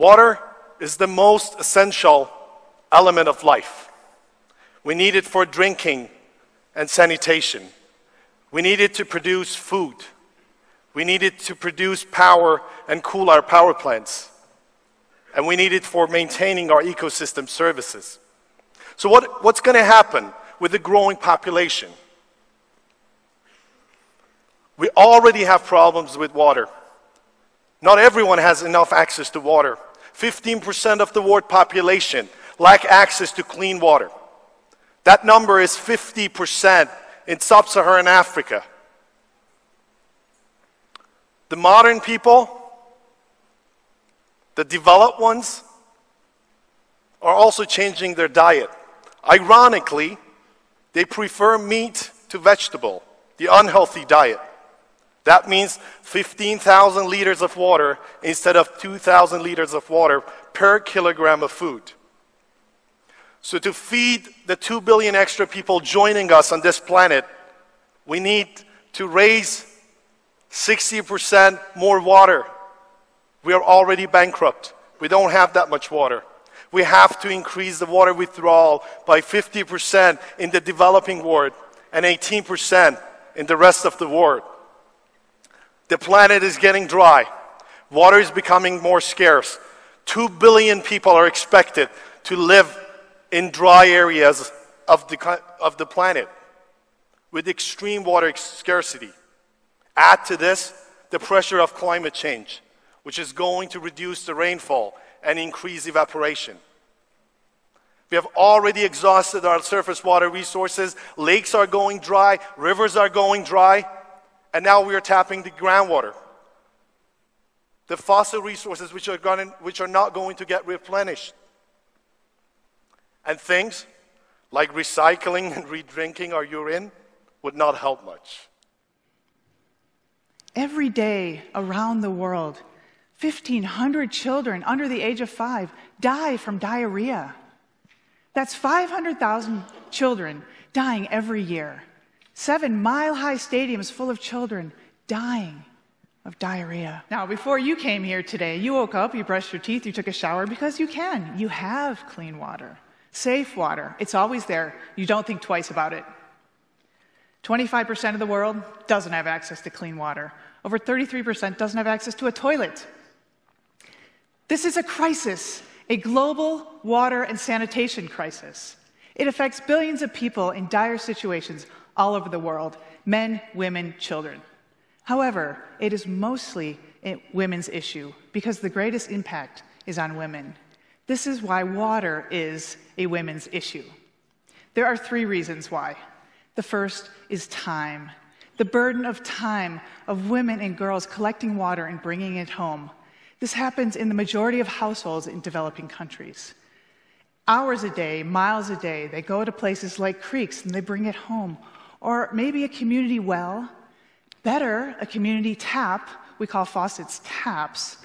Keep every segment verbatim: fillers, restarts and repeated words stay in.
Water is the most essential element of life. We need it for drinking and sanitation. We need it to produce food. We need it to produce power and cool our power plants. And we need it for maintaining our ecosystem services. So what, what's going to happen with the growing population? We already have problems with water. Not everyone has enough access to water. fifteen percent of the world population lack access to clean water. That number is fifty percent in sub-Saharan Africa. The modern people, the developed ones, are also changing their diet. Ironically, they prefer meat to vegetable, the unhealthy diet. That means fifteen thousand liters of water instead of two thousand liters of water per kilogram of food. So to feed the two billion extra people joining us on this planet, we need to raise sixty percent more water. We are already bankrupt. We don't have that much water. We have to increase the water withdrawal by fifty percent in the developing world and eighteen percent in the rest of the world. The planet is getting dry. Water is becoming more scarce. Two billion people are expected to live in dry areas of the, of the planet with extreme water scarcity. Add to this the pressure of climate change, which is going to reduce the rainfall and increase evaporation. We have already exhausted our surface water resources. Lakes are going dry, rivers are going dry, and now we are tapping the groundwater. The fossil resources which are, going, which are not going to get replenished. And things like recycling and re-drinking our urine would not help much. Every day around the world, fifteen hundred children under the age of five die from diarrhea. That's five hundred thousand children dying every year. Seven mile-high stadiums full of children dying of diarrhea. Now, before you came here today, you woke up, you brushed your teeth, you took a shower because you can. You have clean water, safe water. It's always there. You don't think twice about it. twenty-five percent of the world doesn't have access to clean water. Over thirty-three percent doesn't have access to a toilet. This is a crisis, a global water and sanitation crisis. It affects billions of people in dire situations all over the world, men, women, children. However, it is mostly a women's issue because the greatest impact is on women. This is why water is a women's issue. There are three reasons why. The first is time. The burden of time of women and girls collecting water and bringing it home. This happens in the majority of households in developing countries. Hours a day, miles a day, they go to places like creeks and they bring it home. Or maybe a community well, better, a community tap, we call faucets taps,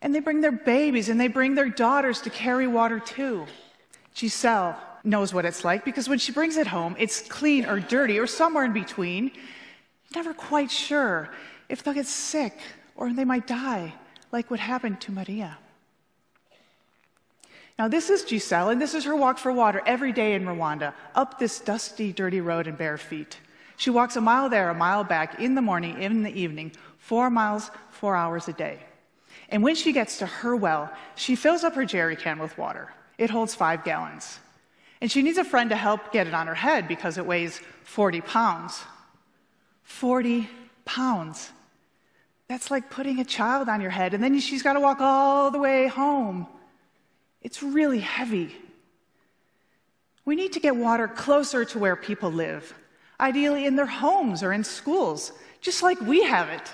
and they bring their babies and they bring their daughters to carry water too. Giselle knows what it's like because when she brings it home, it's clean or dirty or somewhere in between. Never quite sure if they'll get sick or they might die, like what happened to Maria. Now, this is Giselle, and this is her walk for water every day in Rwanda, up this dusty, dirty road in bare feet. She walks a mile there, a mile back, in the morning, in the evening, four miles, four hours a day. And when she gets to her well, she fills up her jerry can with water. It holds five gallons. And she needs a friend to help get it on her head because it weighs forty pounds. forty pounds. That's like putting a child on your head, and then she's got to walk all the way home. It's really heavy. We need to get water closer to where people live, ideally in their homes or in schools, just like we have it.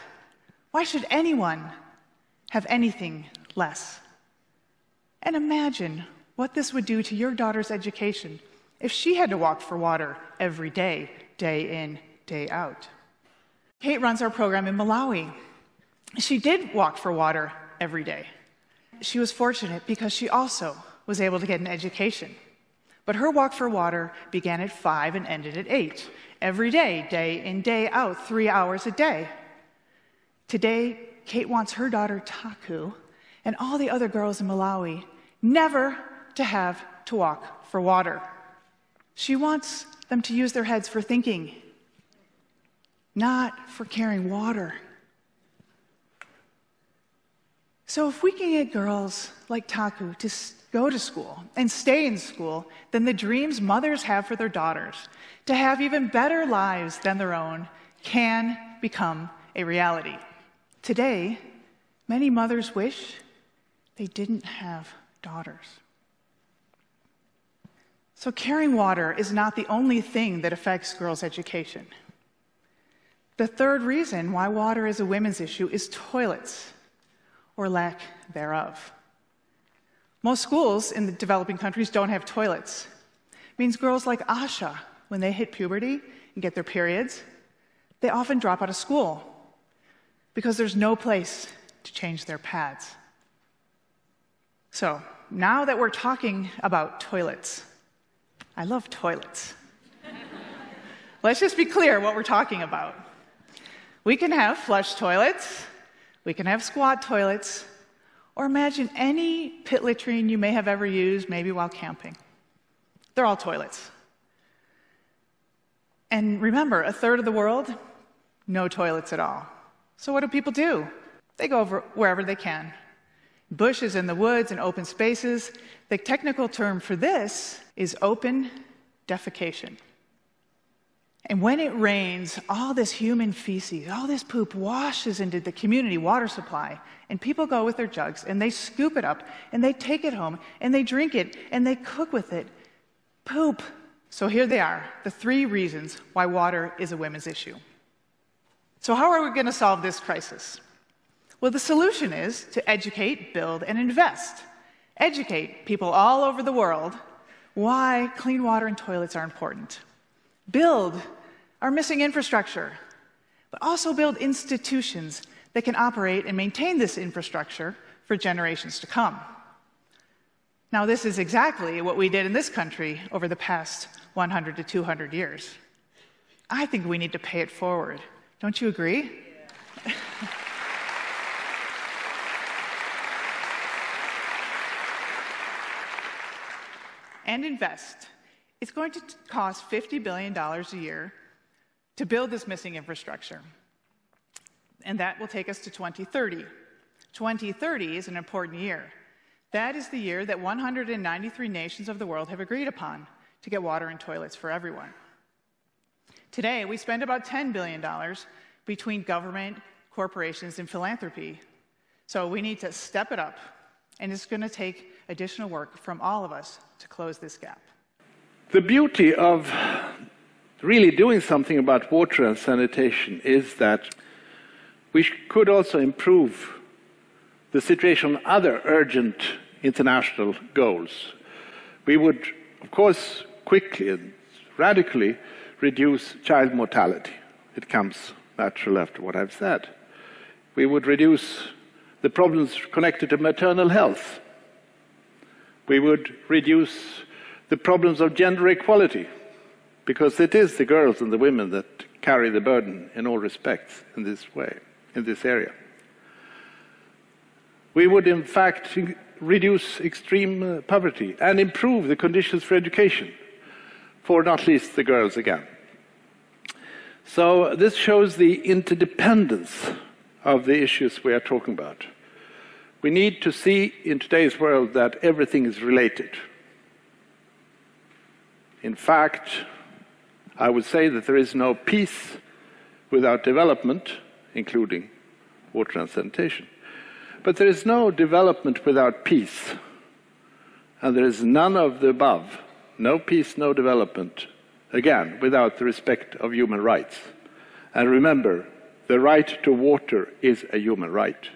Why should anyone have anything less? And imagine what this would do to your daughter's education if she had to walk for water every day, day in, day out. Kate runs our program in Malawi. She did walk for water every day. She was fortunate because she also was able to get an education. But her walk for water began at five and ended at eight. Every day, day in, day out, three hours a day. Today, Kate wants her daughter, Taku, and all the other girls in Malawi never to have to walk for water. She wants them to use their heads for thinking, not for carrying water. So if we can get girls like Taku to go to school and stay in school, then the dreams mothers have for their daughters to have even better lives than their own can become a reality. Today, many mothers wish they didn't have daughters. So carrying water is not the only thing that affects girls' education. The third reason why water is a women's issue is toilets, or lack thereof. Most schools in the developing countries don't have toilets. It means girls like Asha, when they hit puberty and get their periods, they often drop out of school because there's no place to change their pads. So now that we're talking about toilets, I love toilets. Let's just be clear what we're talking about. We can have flush toilets, we can have squat toilets, or imagine any pit latrine you may have ever used, maybe while camping. They're all toilets. And remember, a third of the world, no toilets at all. So what do people do? They go over wherever they can. Bushes in the woods and open spaces. The technical term for this is open defecation. And when it rains, all this human feces, all this poop washes into the community water supply, and people go with their jugs, and they scoop it up, and they take it home, and they drink it, and they cook with it. Poop. So here they are, the three reasons why water is a women's issue. So how are we going to solve this crisis? Well, the solution is to educate, build, and invest. Educate people all over the world why clean water and toilets are important. Build our missing infrastructure, but also build institutions that can operate and maintain this infrastructure for generations to come. Now, this is exactly what we did in this country over the past one hundred to two hundred years. I think we need to pay it forward. Don't you agree? Yeah. And invest. It's going to cost fifty billion dollars a year to build this missing infrastructure. And that will take us to twenty thirty. twenty thirty is an important year. That is the year that one hundred ninety-three nations of the world have agreed upon to get water and toilets for everyone. Today, we spend about ten billion dollars between government, corporations, and philanthropy. So we need to step it up. And it's going to take additional work from all of us to close this gap. The beauty of really doing something about water and sanitation is that we could also improve the situation on other urgent international goals. We would, of course, quickly and radically reduce child mortality. It comes natural after what I've said. We would reduce the problems connected to maternal health. We would reduce the problems of gender equality, because it is the girls and the women that carry the burden in all respects in this way, in this area. We would, in fact, reduce extreme poverty and improve the conditions for education, for not least the girls again. So this shows the interdependence of the issues we are talking about. We need to see in today's world that everything is related. In fact, I would say that there is no peace without development, including water and sanitation. But there is no development without peace. And there is none of the above. No peace, no development, again, without the respect of human rights. And remember, the right to water is a human right.